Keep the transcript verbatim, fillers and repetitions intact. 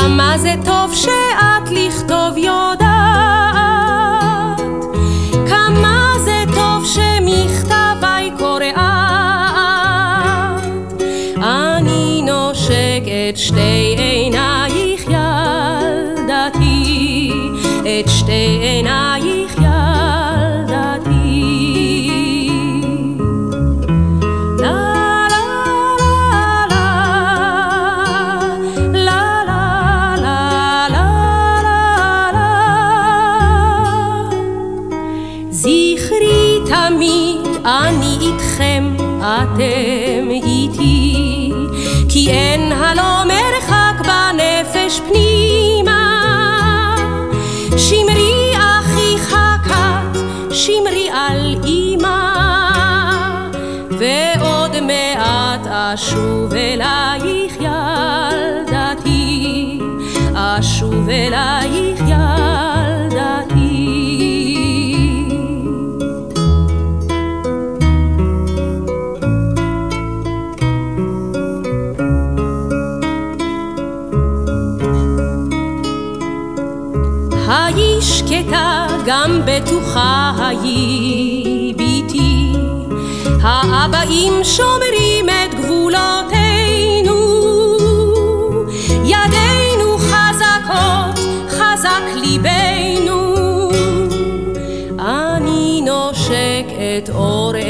כמה זה טוב שאת לכתוב יודעת, כמה זה טוב שמכתביי קוראת. אני נושק את שתי עינייך ילדתי, את שתי עינייך אתם איתי, כי אין הלא מרחק בנפש פנימה. שמרי אחי חכת, שמרי על אמא, ועוד מעט אשוב אלייך ילדתי, אשוב אלייך ילדתי. שקטה גם בטוחה היי ביתי, האבאים שומרים את גבולותינו, ידינו חזקות, חזק ליבנו. אני נושק את אור